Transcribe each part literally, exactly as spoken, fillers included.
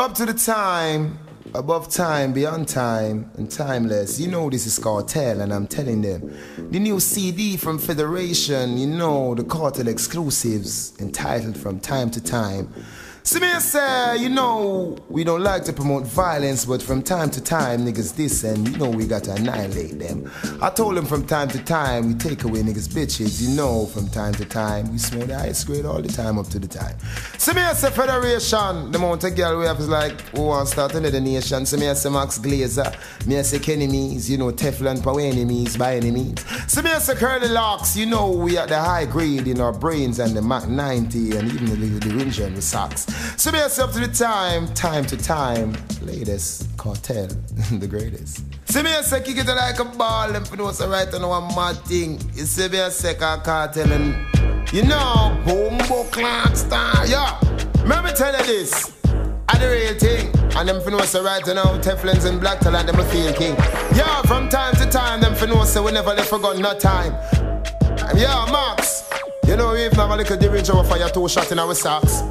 Up to the time, above time, beyond time, and timeless. You know this is Kartel, and I'm telling them. The new C D from Federation, you know, the Kartel exclusives, entitled From Time to Time. See me say, you know, we don't like to promote violence, but from time to time, niggas this, and you know we gotta annihilate them. I told them from time to time, we take away niggas bitches, you know, from time to time, we smell the ice grade all the time up to the time. See me say, Federation, the mountain girl we have is like, who wants to start another nation? See me say, Max Glazer, me say, enemies, you know, Teflon power enemies, by any means. See me say, Curly Locks, you know, we at the high grade in our brains, and the Mach ninety, and even the little derision with socks. So be yourself to the time, time to time, latest Kartel, the greatest. See me a sec, you get it like a ball, and for those right on one mad thing. You see me a sec, I Kartel, and you know, boom, boom, clock star, yeah. Remember tell you this, I the real thing, and them for those right now, Teflons and black talent, them a feel king. Yeah, from time to time, them for those we never left forgot no time. Yeah, Max, you know, if not a little derringer, we fire two shots in our socks.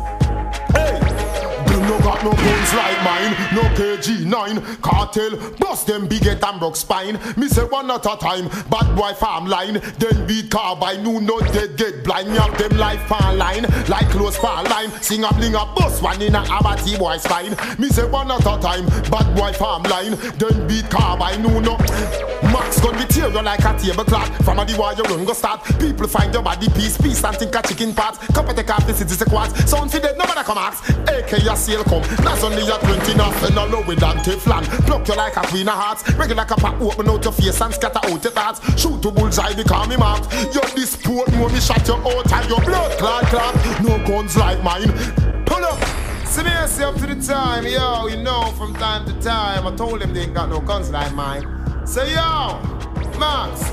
No got no guns like mine, no K G nine. Kartel, bust them big head and broke spine. Me say one at a time, bad boy farm line. Then beat carbine, no no dead get blind. Me have them life far line, like close far line. Sing a bling a bust one in a abati boy spine. Me say one at a time, bad boy farm line. Then beat carbine, no no. Max gun with tear you like a tablecloth. From a the wire run go start. People find your body piece, piece and think a chicken pot. Couple take off the city squats. Sound for dead, nobody come ask. A K your seal come. That's only your twenty knots and all over than Teflon. Pluck you like a queen of hearts. Regular like a pop open out your face and scatter out your thoughts. Shoot to bullseye, they call me Mark. You're this poor, no me shot you out and your blood clot clot. No guns like mine. Pull up. See me say up to the time, yo, you know, from time to time. I told them they ain't got no guns like mine. So yo, Max,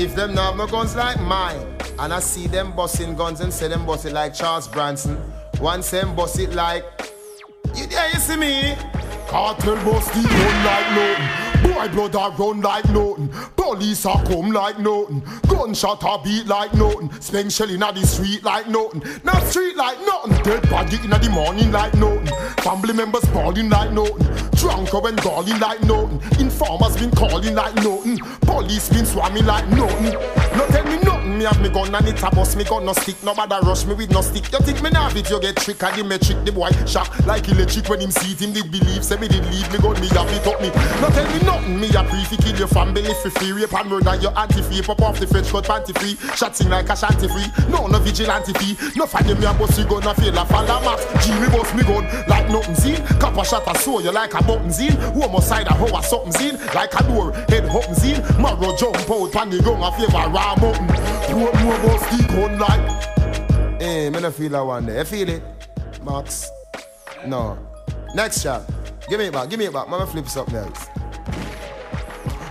if them not have no guns like mine, and I see them busting guns and say them bust it like Charles Bronson, once them bust it like, you there you see me? Kartel bust the gun like nothing, boy blood a run like nothing, police a come like nothing, gunshot a beat like nothing, speng shell inna the street like nothing, not street like nothing, dead body inna the morning like nothing, family members bawling like nothing. Drunk up and calling like nothing. Informers been calling like nothing. Police been swarming like nothing. No tell me nothing, me have me gun and it a bust. Me got no stick, nobody rush me with no stick. You think me nah have it, you get trick, I give me trick. The boy shock like electric when him sees him. They believe, say me did leave, me gun me have it up me. No tell me nothing, me a brief, you kill your family. If you free, rape and murder your auntie free. Pop off the French cut panty free. Shotting like a shanty free. No, no vigilante fee. No find them, me a bust you gun, a fail a falla max. G, me bust me gun like nothing seen. Copper shot a soul, you like a buttons in, homicide a hoe a something's in, like a door, head hoppings in, marrow jump out, pan the gun a favor raw mountain, throw more about stick on like. Hey, me no feel that one there, you feel it? Max? No. Next shot, give me it back, give me it back, mama flip something else.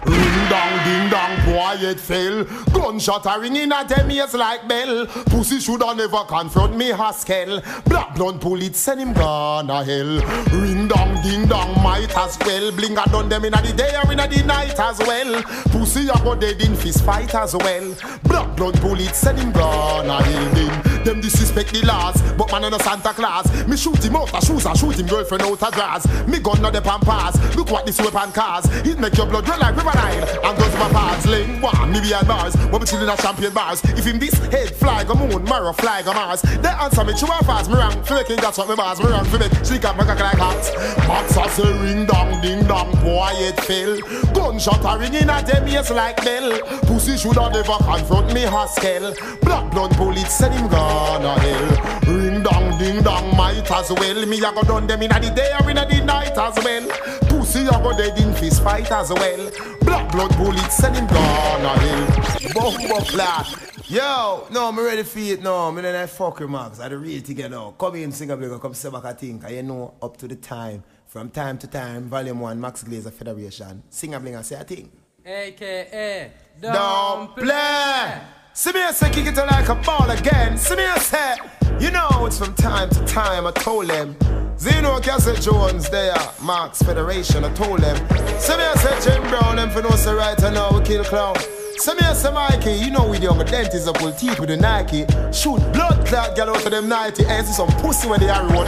Ring dong, ding dong, quiet fell. Gunshot a ringing at them ears like bell. Pussy shoulda never confront me, Haskell. Black blonde bullet send him gone a hell. Ring dong, ding dong, might as well. Bling a done them inna the day or inna the night as well. Pussy a go dead in fist fight as well. Black blonde bullet send him gone a hell. Them, them disrespect the laws, but man no Santa Claus. Me shoot him out a shoes and shoot him girlfriend out a dress. Me gun no the pampas. Look what this weapon cause. It make your blood run like river. And goes to my parts, lane one, me behind bars. But me chillin' at champion bars. If him this head fly go moon, marrow fly go Mars. They answer me true or false. Me rank for making that's what me bars. Me rank for make sneak up my cock like hats. Max a say ring dong, ding dong, quiet fell. Gunshot a ringin' at them ears like bell. Pussy shoulda never confront me, Haskell. Black blood bullets send him gone a hell. Ring dong, ding dong, might as well. Me a go done them inna the day or inna the night as well. Pussy a go dead in fist fight as well. Black blood bullets, send him down a hill. Bum bum black. Yo, no, I'm ready for it now. I'm not fucking Max. I'm ready to get out. Come in, sing a bit, come sit back a thing. You know, up to the time. From time to time, volume one, Max Glazer Federation. Sing a bling and say a thing. A K A Don't, don't play. play. See me a say, kick it like a ball again. See me a say, you know, it's from time to time. I told them. Zeno, Cassette Jones, there, Max Federation, I told them. Some here say Jim Brown, them for no say right and now we kill clown. Some here say Mikey, you know we the young dentist, I pull teeth with the Nike. Shoot blood clot, get out of them ninety, and see some pussy when they are run.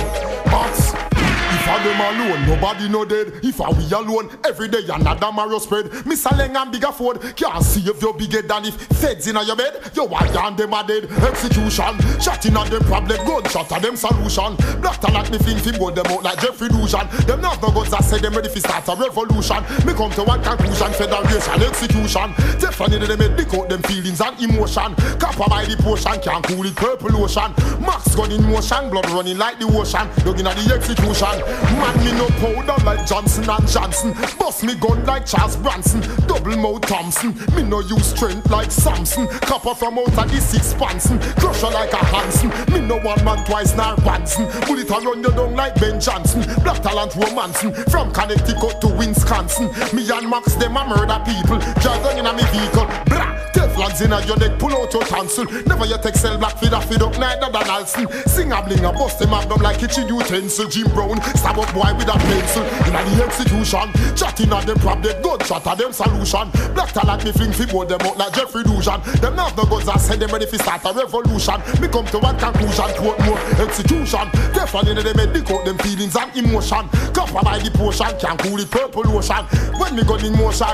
Max, if I of them alone, nobody no dead. If I we alone, every day another marrow spread. Mister Lengham bigger food, can't see if you're bigger than if feds in your bed. You why and them are dead. Execution, shotting at them problem, gunshot at them solution. Black talent me fling him go them out like Jeffrey Dushan. Them not no gods that say them ready to start a revolution. Me come to one conclusion, federation, execution. Teflon in them head, pick out them feelings and emotion. Copper by the potion, can't cool it, purple ocean. Max gun in motion, blood running like the ocean. Looking at the execution. Man me no powder like Johnson and Johnson. Bust me gun like Charles Bronson. Double mouth Thompson. Me no use strength like Samson. Copper from out of the six Spanson. Crusher like a Hanson. Me no one man twice nor Banson. Bullet a run you down like Ben Johnson. Black talent romancing. From Connecticut to Wisconsin. Me and Max them a murder people. Jargon in a me vehicle. Blah! Teflon's in a your neck. Pull out your tonsil. Never you take sell black feed a feed up neither than Alston. Sing a bling a bust them up like kitchen utensil. Jim Brown stab up boy with a pencil. In a the execution. Chatting at them prop they gunshot at them solution. Black talent me fling fi board them out like Jeffrey Dushan. Them not no guns that send them ready fi start a revolution. Me come to one conclusion, quote more execution. Teflon in a them head dig out them feelings and emotion. Copper by the potion, can't cool the purple ocean. When me gun in motion,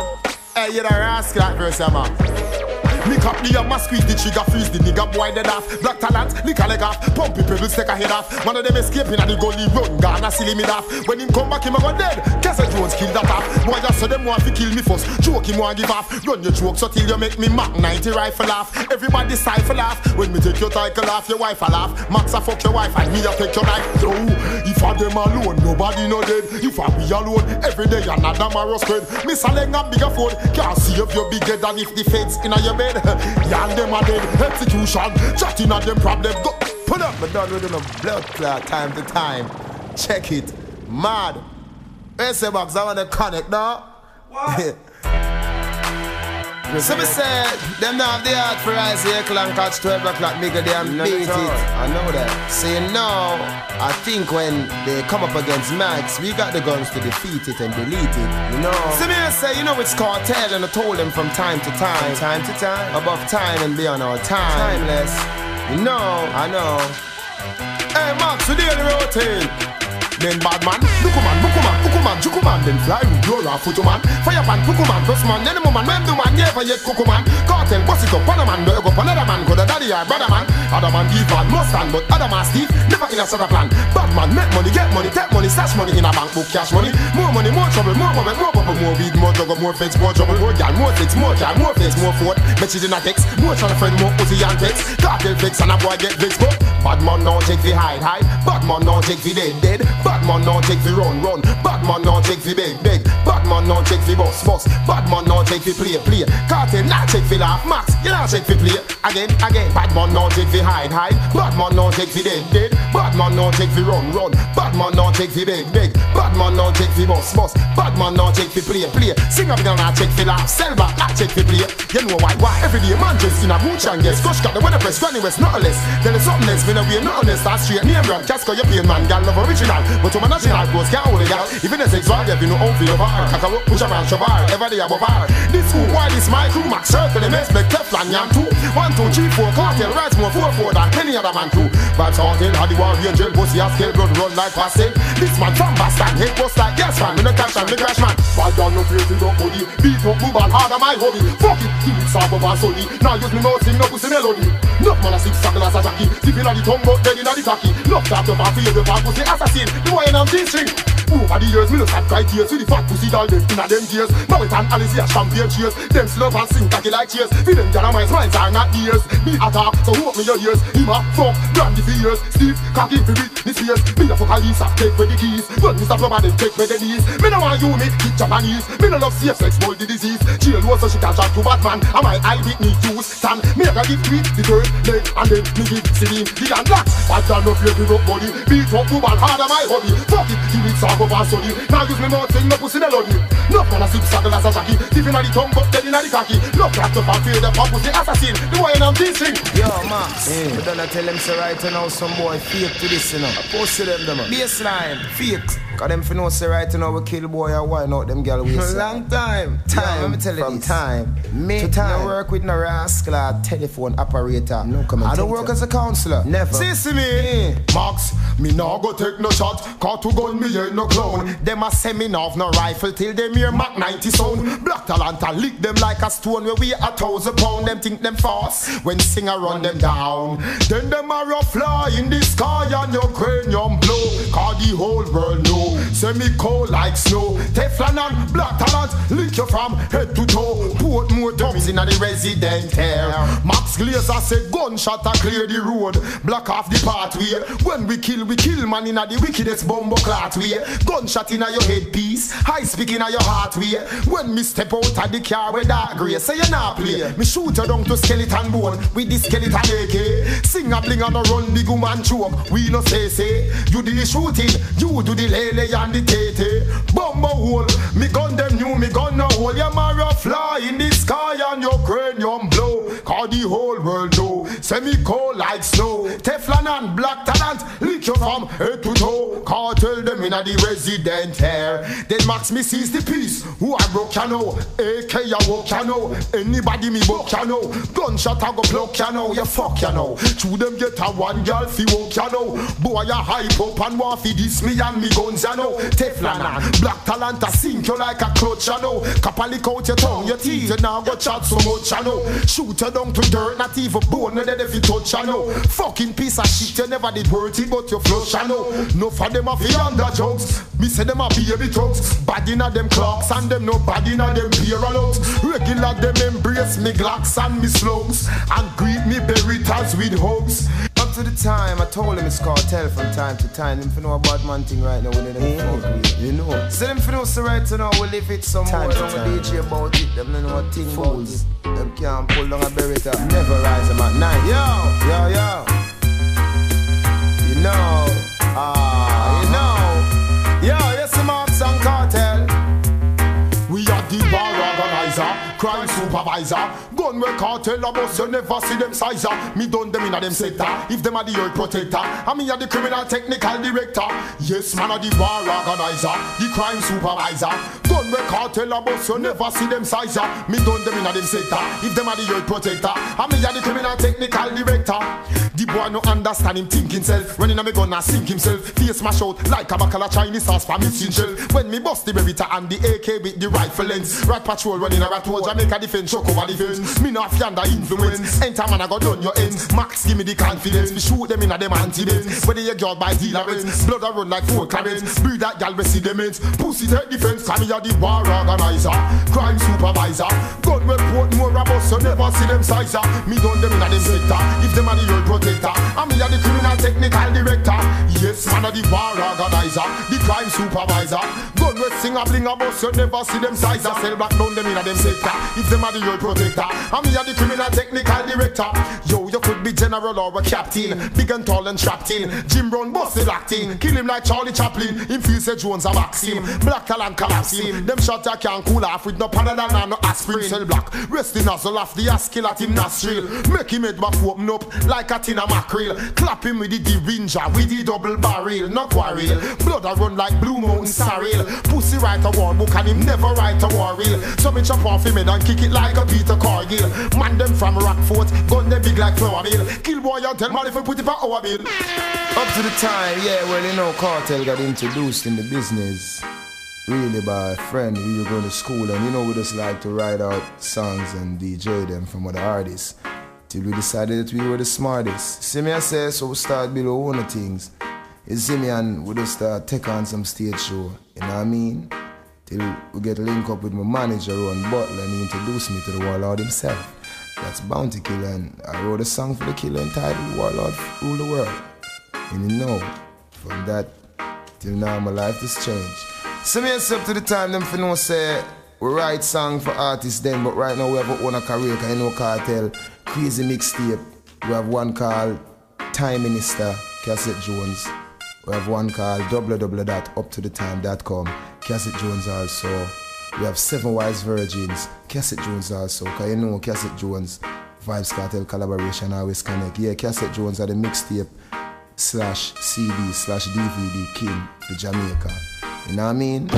hey you the rascal that person man. Nick up the yam, squeeze the trigger, freeze the nigga, boy dead off. Black talent, lick a leg off, pumpy pebbles take a head off. One of them escaping and the goalie run, Ghana silly me off. When him come back, him a go dead, Cassette Jones kill that off. Boy, I saw them want to kill me first, joke him want give off. Run your joke so till you make me Mach ninety rifle off. Everybody cypher laugh, when me take your title off, your wife a laugh. Max a fuck your wife and me a take your knife. So, if I them alone, nobody no dead. If I be alone, every day another marrow spread. Miss a leg and bigger food, can't see if you're bigger than if the feds in your bed. Y'all them are dead, execution, chatting at them problem, go pull up, but done with them a blood clot time to time. Check it, mad. S M Max, I want to connect now. What? So me said, them now have the heart for ice vehicle and catch twelve o'clock, nigga, they and beat it. I know that. So you know, I think when they come up against Max, we got the guns to defeat it and delete it, you know. So me say, you know, it's cartel, and I told them from time to time, from time to time, above time and beyond our time. Timeless. You know, I know. Hey, Max, we daily rotate. Then bad man, Dukuman, Bukuman, Bukuman, Jukuman, then fly with Dora, Futuman, Fireman, Bukuman, Crossman, then woman, Wenduman, never yet Kukuman, Cartel, Bossito, Panaman, no go another man, go the daddy, I brother man, other man, give bad, must stand, but other man, Steve, never in a sort of plan. Bad man, make money, get money, take money, stash money in a bank book, cash money, more money, more trouble, more moment, more bubble, more weed, more drug, more feds, more trouble, more gal, more fix, more gal, more fix, more fort, bitches in a text, more trying to friend, more pussy and text, cartel fix, and a boy get fixed, but bad man, no take the hide, hide, bad man, no take the dead, dead. Bad man now take the run, run. Bad man now take the beg, beg. Bad man now take the boss, boss. Bad man now take the play, play. Cartel now take the laugh, Max. You now take the play, again, again. Bad man now take the hide, hide. Bad man now take the dead, dead. Bad man now take the run, run. Bad man now take the beg, beg. Bad man now take the boss, boss. Bad man now take the play, play. Sing up down now take the laugh, sell back now take the play. You know why, why? Every day man just in a mooch and guess. Crush got the weather press, granny west, not less. Then it's something less, when we not less. That's straight name brand, Casco, you're paying man, gal love original. But to my national clothes can't hold it out. Even the sex value, you know how feel of her. Kaka work, push up and shove her, ever they above her. This who, why this my crew? Max circle, the mess, make Teflon, yam two. One, two, three, four, cartel, rights more, four, four, than any other man crew. Vybz Kartel, had the warrior jail, pussy has scale, blood run like pastel. This man from Boston, head post like yes man, when the cash and the crash man. Why y'all no face it up, buddy? Beat up, move on, harder my hobby. Fuck it, keep it sober, and solid. Now use me mouth, sing no pussy melody. Enough man a six, suckle as a jockey. Sipping on the tongue, but then in on the tacky. Love that up, I feel the bad pussy assassin. No I am this thing. Over the years, me no sad cry tears. With the fat pussy doll, them inna them tears. Mowat and Alice a champagne cheers. Them slow and sing tacky like cheers. Feel them gyal minds, minds are not ears. Me a talk, so hope me your ears. Him a fuck, brandy for years. Steve, cocky for it, this years. Me a fuck a Lisa, take with the keys. Well, Mister Plumber, them take with the knees. Me no want you make it Japanese. Me no love safe sex, bold the disease. Chill was so she can chat to Batman. And my eye with me to stand. Me a give me the third leg, and then me give Celine the and black. But y'all no fear to rock body. Beat up, move and harder my hobby. Fuck it, you need sock up and solid. Now use me mouth sing no pussy melody. Nuff man a sip saddle as a jockey. Tipping on the tongue but dead in a the cocky. Nuff wrapped up and feel the pop pussy assassin. The way I'm this thing. Yo Max, we done a tell them so right now some boy fake to this you know. I post to them them baseline, fake. Cause them for no say right now we kill boy and wine out them girl waist. Long time. Time, let me tell you this. Time. Me to time. No work with no rascal or telephone operator. No commentator. I don't work as a counselor. Never. See, see me. Max, me now go take no shot. Cause to gun me yeah. girl no clown. Them a semi-nav no rifle till them hear Mach ninety sound. Black talent a lick them like a stone where we a thousand pound. Them think them fast when singer run them down. Then them a rough fly in the sky and your cranium blow. Cause the whole world know semi-cold like snow. Teflon and black talent lick you from head to toe. Portmore thumbs in a the resident air. Max Glazer say gunshot a clear the road. Block off the pathway. When we kill, we kill man in a the wickedest bombo clat way. Gunshot in a your headpiece, high speak in a your heart way. When me step out of the car with dark grey, say you not play. Me shoot you down to skeleton bone with the skeleton A K. Sing a bling and a run big woman choke. We no say say. You do the shooting, you do the lele and the tete. Bombo hole, me gun them new, me gun no hole. You marry a fly in the sky and your cranium blow. Cause the whole world know semi-cold like snow. Teflon and black talent lick you from head to toe. Cartel them in a the resident air. Then Max me sees the piece. Who I broke you know, A K I walk you know, anybody me book you know. Gunshot I go block you know, you fuck you know. Through them get a one girl fi walk you know. Boy you hype up and want fi this me and me guns you know. Teflon and black talent I sink you like a clutch you know. Kappa lick out your tongue, your teeth, you now go chat so much you know. Shoot you down to dirt, not even bone, and then if you touch you know. Fucking piece of shit, you never did dirty but you flush you know. No for them a fi under jokes. Me say them a baby trucks. Bad inna them clocks and them no bad inna them paralogs. Regular them embrace me glocks and me slugs and greet me berritas with hugs. Up to the time I told him it's cartel from time to time. Him finna a bad man thing right now when them mm. fuck with you know. So them finna say right now we live it some more. Don't D J about it. Them no know a thing fools. About it. Them can't pull down a berrita. Never rise them at night. Yo, yo, yo. You know, ah, uh, you know. Yo, yes, Max and Cartel. We are the war organizer, crime supervisor. Gun where cartel a boss, you never see them sizer. Me done them in a them sector, if them are the earth protector. I me are the criminal technical director. Yes, man are the war organizer, the crime supervisor. Gun where cartel a boss, you never see them sizer. Me done them in a them sector, if them are the earth protector. I me are the criminal technical director. The boy no understand him think himself. When he na me gun na sink himself. Face smash out like a bacala Chinese sauce for mixing shell. When me bust the berita and the A K with the rifle lens. Rat patrol running a rat hole. Jamaica defense shock over the fence. Me no have yonder influence. Enter man I go down your ends. Max give me the confidence. Me shoot them in a them anti-bends. When they a girl by dealer ends. Blood a run like four clarence. Breed that gal with sediments. Pussy take defense. Come here the war organizer. Crime supervisor. Gun report more about so never see them sizer. Me done them in a them sector. If them are the old I'm here the criminal technical director. Yes, man of the war organizer, the crime supervisor. Gun with sing a bling a bus, you never see them sizer. Sell black down them in a them sector. If them are the old protector, I'm here the criminal technical director. Yo, you could be general or a captain. Big and tall and trapped in. Jim Brown boss the black team. Kill him like Charlie Chaplin. Him feel say Jones a box him. Black talent collapse him. Them shot ya can't cool off with no panadol and no aspirin. Sell black, rest in nozzle off the ass kill at him nostril. Make him head back open up like a tin a mackerel, clap him with the deringer, with the double barrel, no quarrel. Blood a run like Blue Mountain Sorrel. Pussy write a war book and him never write a war reel. So me chop off him head and kick it like a Peter Cargill. Man them from Rockford, gun them big like flour mill. Kill boy and tell man if we put it for our bill. Up to the time, yeah, well you know cartel got introduced in the business. Really by a friend who you go to school and you know we just like to write out songs and D J them from other artists. Till we decided that we were the smartest. See me I say, so we start build our own things. You see me and we just start take on some stage show. You know what I mean? Till we get linked up with my manager Owen Butler and he introduced me to the Warlord himself. That's Bounty Killer and I wrote a song for the killer entitled Warlord Rule the World. And you know, from that till now my life has changed. See me up to the time them for no say, we write songs for artists then, but right now we have our own career, cause you know cartel, crazy mixtape. We have one called Time Minister, Cassette Jones. We have one called w w w dot up to the time dot com, Cassette Jones also. We have Seven Wise Virgins, Cassette Jones also, cause you know Cassette Jones, Vybz Kartel collaboration always connect. Yeah, Cassette Jones are the mixtape slash C D slash D V D king for Jamaica. You know what I mean?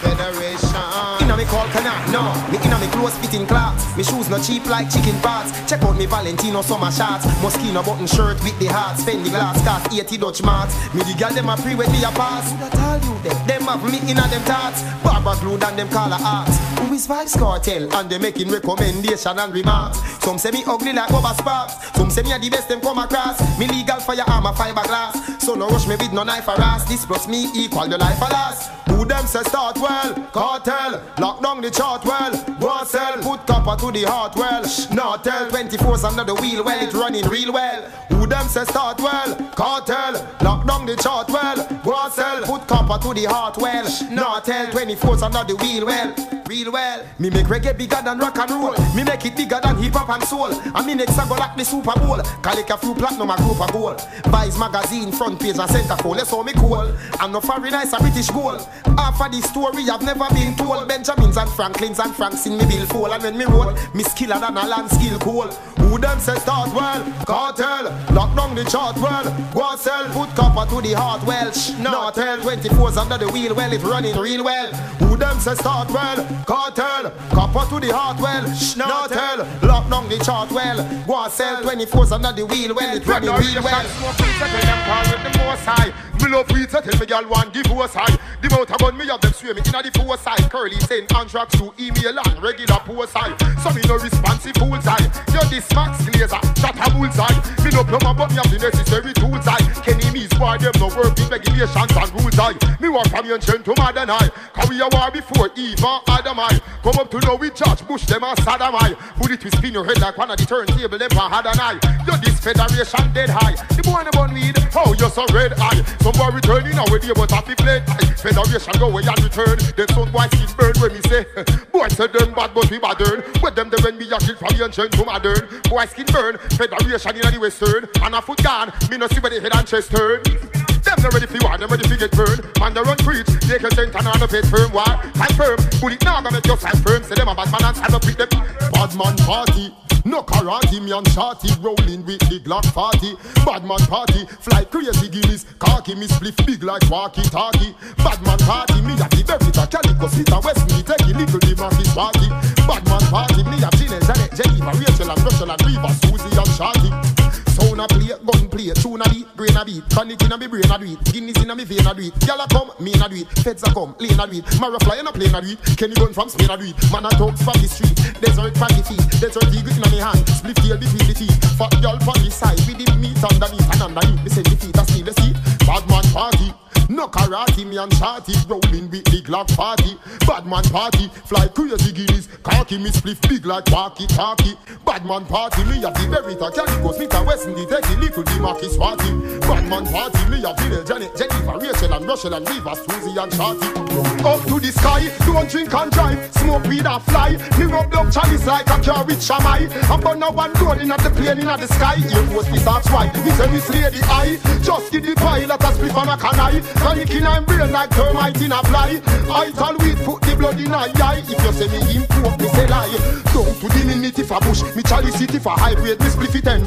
Federation. Inna me call cannot, no. Me inna me clothes fitting clocks. Me shoes no cheap like chicken parts. Check out me Valentino summer shorts. Moschino button shirt with the hearts. Fendi glass cast eighty Dutch marks. Me the girl them a pre with me a pass. Who that tell you them? Them have me inna them tarts. Barber glued and them collar arts. Who is Vybz Kartel? And they making recommendation and remarks. Some say me ugly like rubber sparks. Some say me a the best them come across. Me legal firearm a fiberglass. So no rush me with no knife or ass. This plus me equal the life alas. Who them say start well, cartel, lock down the chart well, go sell, put copper to the heart well, not tell, twenty-four's under the wheel well, it running real well. Who them say start well, cartel, lock down the chart well, go sell, put copper to the heart well, not tell, twenty-four's under the wheel well. Real well. Me make reggae bigger than rock and roll. Me make it bigger than hip hop and soul. And me next I go like the Super Bowl. Calica few platinum a group of gold. Vybz magazine front page and center call. Let's all me cool. And no foreign is a British goal. Half of the story I've never been told. Benjamins and Franklins and Franks in me billfold. And when me roll, me skiller than a land skill cool. Who them say start well? Cartel. Lock down the chart well. Go sell. Put copper to the heart well. Not tell. twenty-four's under the wheel well. It running real well. Who them say start well? Cartel, copper to the heart well, Schnortel, lock down the chart well, go sell, twenty-four's under the wheel well, it running real well. Me love weeds, I tell me girl one give us high. The mouth about me have them swimming in the four side. Curly send contracts to email and regular post side. So me no responsive full time. You're this Max Glazer, shot a bullseye. Me no plumber but me have the necessary tools I. Kenny me's why them no work with regulations and rules I. Me work from young gentleman and I. Cause we a war before Eva Adam I. Come up to know we judge Bush them and Saddam I. Put it to spin your head like one of the turntable them and had an eye. You're this Federation dead high. The boy the bun weed, oh you're so red eye. Some boy returning now with the but happy play. Federation go away and return. Then some boy skin burn when me say. Boy said them bad but we modern. But them they when me a kill from young gen to modern. Boy skin burn. Federation in the western. And a foot gone. Me no see where the head and chest turn. Them not ready for war, them ready for get burned. Man they run preach, they can send turn on a face firm. Why? Time firm, bullet now gonna make your time firm. Say them a bad man and stand up with them. Bad man party, no karate, me and shorty rolling with the Glock party. Bad man party, fly crazy guineas, khaki, me spliff big like walkie-talkie. Bad man party, me a the Berita, Calico, Sita, West, me take a little the Marcus party. Bad man party, me a Gina, Janet, Jennifer, Rachel and Russell and Riva, Susie and Shorty. Sound a play, gun play, tune a beat, grain a beat. Panic in a me brain a do it, Guinness in a me vein a do it. Gyal a come, me a do it, feds a come, lane a do it. Mara fly in a plane a do it, Kenny gun from Spain a do it. Man a talk from the street, desert from the feet. Desert eagle in a me hand, split tail between the teeth. Fat y'all from the side, with the meat underneath. And underneath, me send the feet a steal the seat. Bad man party, no karate, me and shorty. Rolling with the Glock party, bad man party. Fly crazy guineas, khaki, me spliff big like walkie-talkie. Bad man party, me a the Berita, Calico, Smita, West. The techie little the Marquis party. Bad man party, me a Villa, Janet, Jennifer, Rachel and Russell and Riva, Susie and Shorty. Up to the sky, don't drink and drive, smoke weed and fly. Me rub down chalice like a car with Shamai. I'm burn a one road in at the plane in at the sky. Here was this that's right, me say me slay the eye. Just give the pilot a split on a canai. Panic in a brain like termite in a fly. I tell weed, put the blood in a eye. If you say me improve, me say lie. Down to the minute if I bush, me chalice it if I hybrid, me spliff it and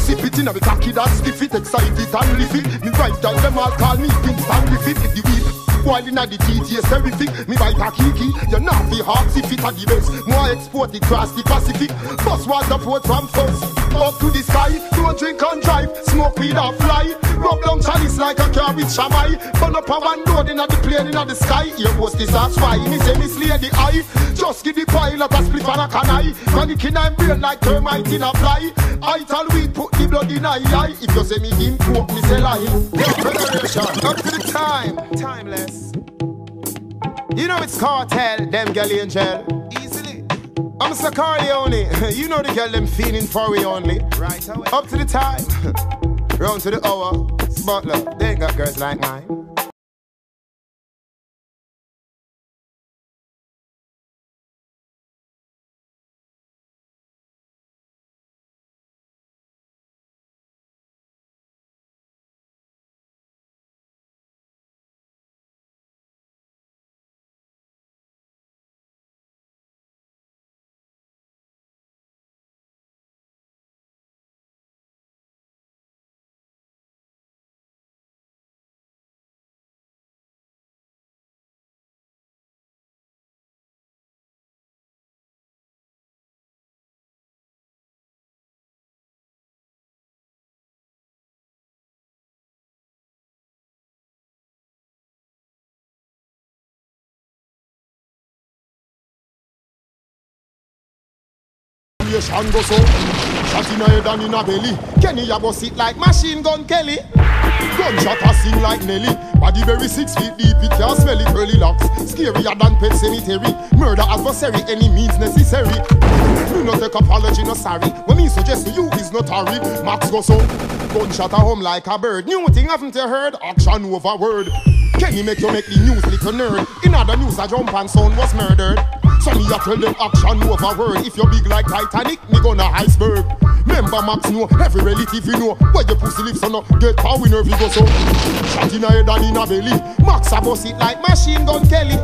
sip it in a khaki that skiff it, excite it and lift it. Me right down them all call me Winston Griffith. If the weed while in a the T T S everything, me bite a kiki. You're not the hard if it a the best. More export it across the Pacific. Bus was the port from first up to the sky. Don't drink and drive, smoke weed or fly. Rub down chalice like a car with Shamai. Burn up a one road in a the plane in a the sky. Here was this that's why me say me slay the eye. Just give the pilot a split and a canai. Panic in a brain like termite in a fly. I tell weed put the blood in a eye. If you say me him, quote me say lie. Not for the time, timeless. You know it's cartel, them galley and gel. Easily. I'm Mister Corleone. You know the girl them feeling for we only. Right away. Up to the time, round to the hour. Butler, they ain't got girls like mine. creation go so. Shot in a head and in a belly. Kenny ya boss it like machine gun Kelly. Gunshot a sing like Nelly. Body very six feet deep, it can't smell it. Curly Locks, scarier than Pet Cemetery. Murder adversary, any means necessary. Do not take apology, no sorry. What me suggest to you is not hurry. Max go so. Gunshot a home like a bird. New thing haven't you heard? Action over word. Kenny make you make the news little nerd. In other news a jump and son was murdered. So me a tell them action over word. If you're big like Titanic, me gonna iceberg. Member Max know, every relative you know. Where your pussy lives on no, get power winner if you go so. Shot in a head and in a belly. Max a boss it like machine gun Kelly.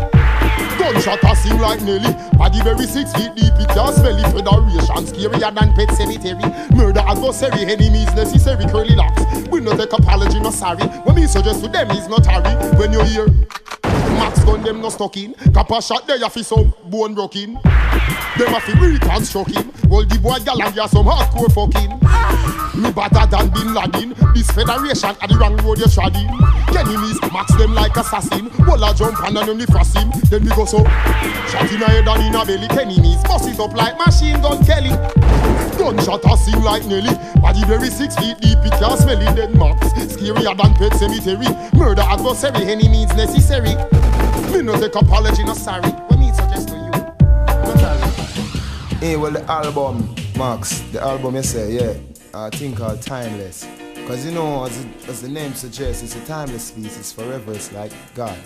Gunshot a sing like Nelly. Body very six feet deep, it can't smell it. Federation scarier than Pet Cemetery. Murder adversary, enemies necessary. Curly Locks, we no take apology, no sorry. When me suggest to them is not hurry. When you hear Max gun them no stuck in. Kappa shot there ya fi some bone rocking. Them a fi reconstruct him. All the boy galang ya some hardcore fucking. Me better than Bin Laden. This federation at the wrong road you shrouding. Enemies Max them like assassin. All a jump and then the frost him. Then we go so. Shot in a head and in a belly. Enemies bust it up like machine gun Kelly. Gunshot a sing like Nelly. Body very six feet deep, it can't smell it. Then Max scarier than Pet Cemetery. Murder adversary, enemies necessary. Me no take apology, no sorry. What me suggest to you? Hey, well, the album, Max, the album you say, yeah, I think called Timeless. Because, you know, as, it, as the name suggests, it's a timeless piece, it's forever, it's like God.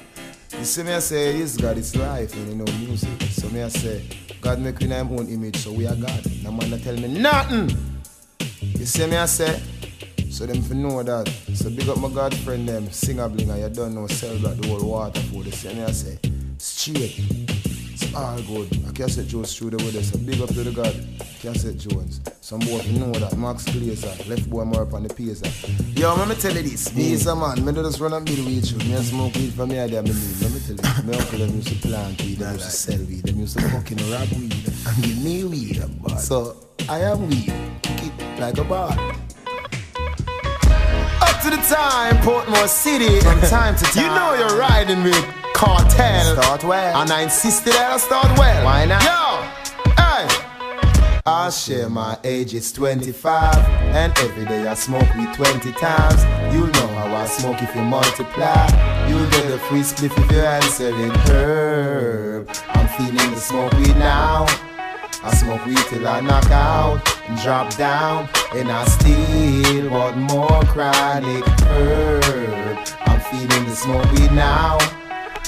You see me I say, yes, God, it's life, and you know, music. So me I say, God make me in his own image, so we are God. No man not tell me nothing. You see me I say, so them for know that. So big up my God friend them, singer blinger, you don't know, sell back the whole water for the same I say. Straight. It's all good. I Cassette Jones through the weather, so big up to the God, Cassette Jones. Some boy for know that, Max Glazer, left boy more up on the piazza. Yo, let me tell you this, me is a man, me don't just run and build weed through. Me a smoke weed for me idea, me need. Let me tell you, my uncle them used to plant weed, them used to sell weed, them used to fucking rob weed, and give me weed. So, I am weed, keep like a bar. To the time, Portmore City, from time to time. You know you're riding with Kartel. Start well. And I insisted that I start well. Why not? Yo! Hey! I share my age, it's twenty-five. And every day I smoke with twenty times. You'll know how I smoke if you multiply. You'll get a free spliff if you're answering herb. I'm feeling the smoke weed now. I smoke weed till I knock out and drop down, and I still want more chronic herb. I'm feeling the smoke weed now.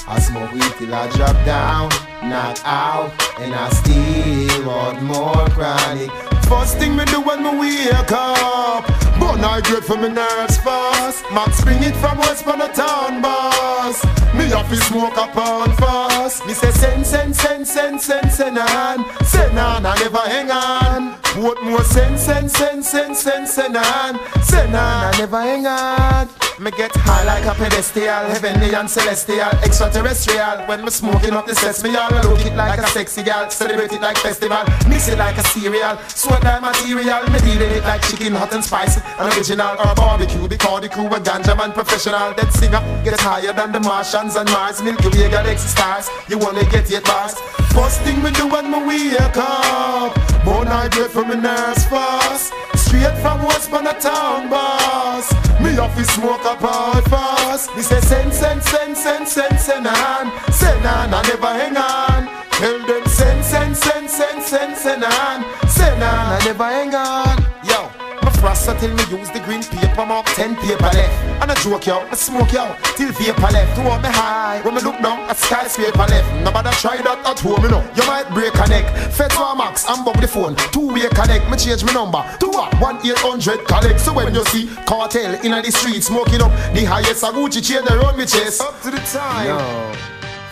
I smoke weed till I drop down, knock out, and I still want more chronic. First thing me do when me wake up, but I get for me nerves fast. Max bring it from West for the town boss. Me have to smoke a pound fast. Me say sen sen sen sen sen sen on, sen on, I never hang on. What more sen sen sen sen sen sen on, sen on, I never hang on. Me get high like a pedestal, heavenly and celestial, extraterrestrial. When me smoking up the sets, me all look it like a sexy gal, celebrate it like festival, mix it like a cereal, sweat like material, me dealing it like chicken hot and spicy, an original or barbecue, because the crew a ganja man professional. That singer gets higher than the Martians and Mars, Milky Way galaxy stars, you wanna get it fast. First thing we do when we wake up, born I dread from my nerves fast. Straight from West Banner town boss. Me off his smoke a pound fast. Me say sen sen sen sen sen sen on, sen on, I never hang on. Tell them sen sen sen sen sen sen on, sen on, I never hang on. Yo, my frost till me use the green paper mark ten paper left. And I joke yo, I smoke yo till paper left. To all me high when me look down at skyscraper left. Nobody try that at home you know. You might break a neck. Fetwa Max and bump the phone. Two way connect. Me change my number to a one eight hundred collect. So when you see Kartel in the street smoking up the highest a Gucci chain around me chest. Up to the time. Yo,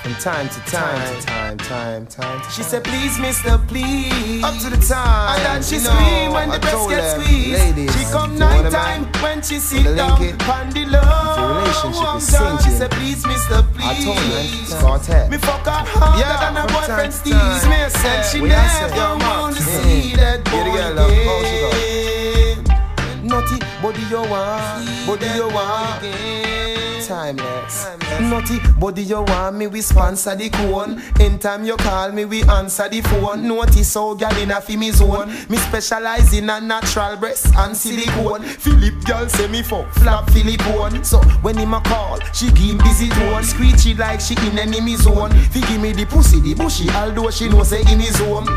from time to time, time, time, time, time, time. She said, please, mister, please. Up to the time. And then she no, scream when I the breast gets squeezed. She come night time when she sit down. Pandy love. Relationship is down. She said, please, mister, please. I told her, Kartel. Me fuck her harder yeah, than her boyfriend Steve's. Me said she never want to see that boy again. Naughty body you want, body you want. timeless. Nutty body you want me, we sponsor the cone. In time you call me, we answer the phone. Notice how girl in a fi me zone. Me specialize in a natural breast and silicone. Philip girl say me for flap Philipone. So when him a call, she give busy tone. Screechy like she in enemy zone. Fi give me the pussy, the bushy, although she knows say in his home.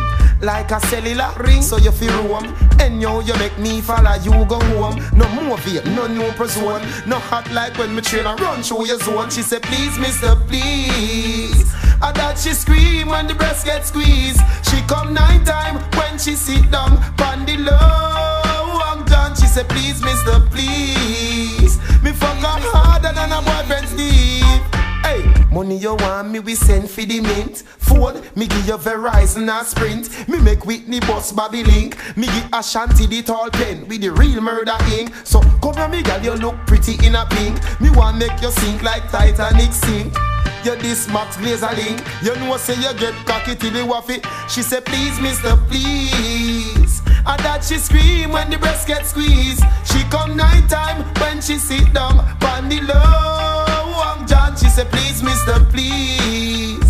Like a cellular ring, so you feel roam. And yo, you make me follow you go home. No movie, no new person. No hot like when me train and run through your zone. She say please, mister, please. I that she scream when the breast gets squeezed. She come nine time when she sit down. Pandy low, I'm done. She say please, mister, please. Me fuck her harder than a boyfriend's deep. Hey, money you want me, we send for the mint. Phone, me give you Verizon and Sprint. Me make Whitney boss Bobby Link. Me give Ashanti the tall pen with the real murder ink. So come here me girl, you look pretty in a pink. Me want make you sink like Titanic sink. You this Max Glazer link. You know say you get cocky till you waffy. She say please mister please. And that she scream when the breast gets squeezed. She come night time when she sit down on the low. John, she said, please, mister, please.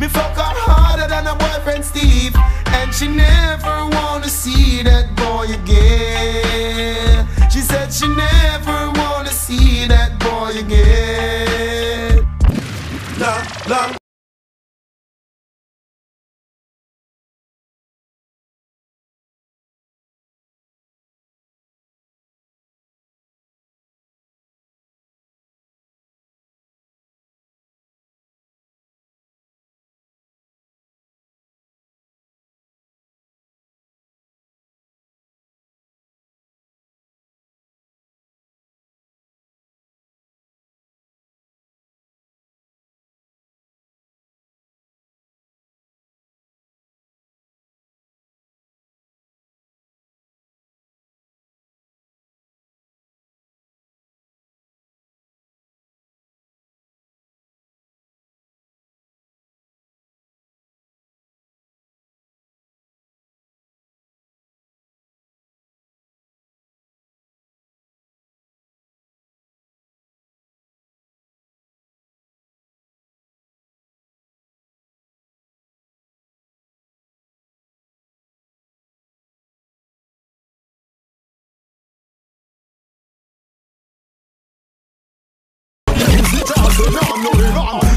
Me fuck her harder than her boyfriend Steve. And she never wanna see that boy again. She said she never wanna see that boy again. La, la.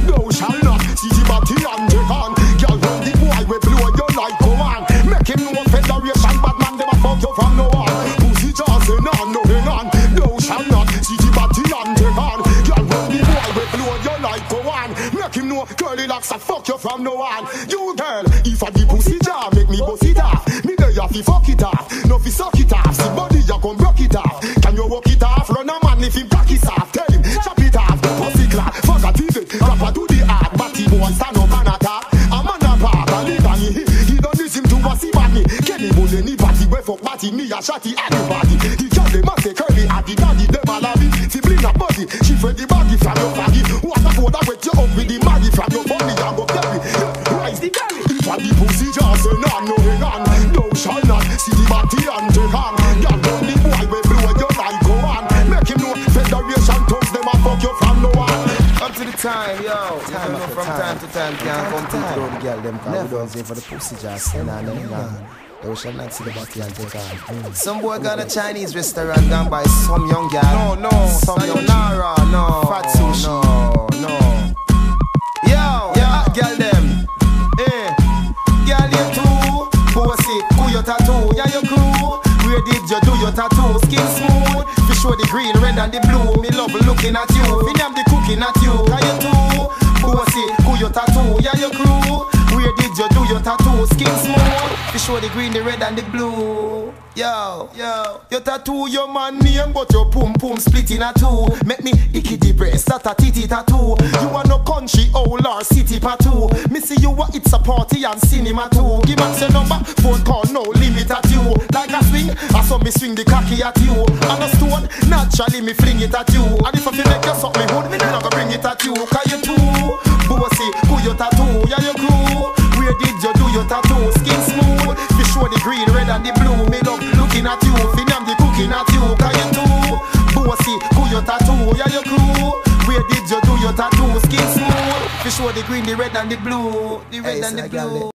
No shall not see the body on the hand. Girl, when the boy will blow you like a man. Make him know Federation, bad man, they will fuck you from no one. Pussy just in on, no in on. No shall not see the body on the hand. Girl, when the boy will blow you like a man. Make him know Curly Locks and fuck you from no one. You girl, if I the pussy jar, make me boss it off. Me there you have to fuck it off. No fi suck it off, see body you come block it off. Can you walk it off, run a man if him pack it off. Tell him, chop it off. Rapper do the art, but he won't stand up and attack. A man a pop, a lead on he. He don't listen to what's he bad me. Kenny was any party, where fuck batty, me a shotty anybody. He got the man say curly, at the daddy, them a lobby. She bring a body, she fed the baggy from your baggy. What a foda wet you up with the maggy from your body, and go carry. Rise the belly. If I the pussy just say no, no hang on. No shall not, see the batty and the hand. Y'all don't need boy, we blow at your line, go on. Make him know, Federation toes, them a fuck you from no one. To the time, yo. Time after from time, time to time, can't come to the girl them cause we don't say for the pussy just and I don't know. They shall not see the body and take out. Some boy got a Chinese restaurant down by some young girl. No, no, some young Nara, no, fat sushi, no, no. Yo, yeah, girl them, eh? Girl you too, pussy, who your tattoo? Yeah, your crew. Where did you do your tattoo? Skin smooth, we show the green, red and the blue. Me love looking at you. Me name the cooking at you. Are you too? Bossy, who your tattoo? Yeah, your crew. Where did you do your tattoo? Skin smooth, we show the green, the red and the blue. Yo, yo, your tattoo, your man name, but your pum pum split in a two. Make me icky the breast, that a titty tattoo. You are no country, old or city tattoo. Me see you what it's a party and cinema too. Give us your number, phone call, no limit at you. Like a swing, I saw me swing the cocky at you. And a stone, naturally me fling it at you. And if I feel like you suck me hood, me never bring it at you. Cause you too, bossy, who your tattoo, yeah your crew. Where did you do your tattoo? Skin smooth, we show the green, red and the blue. Me love looking at you, finna the cooking at you. Can you do? Bossy, who your tattoo? Yeah your crew. Where did show the green, the red and the blue. The red hey, and the blue.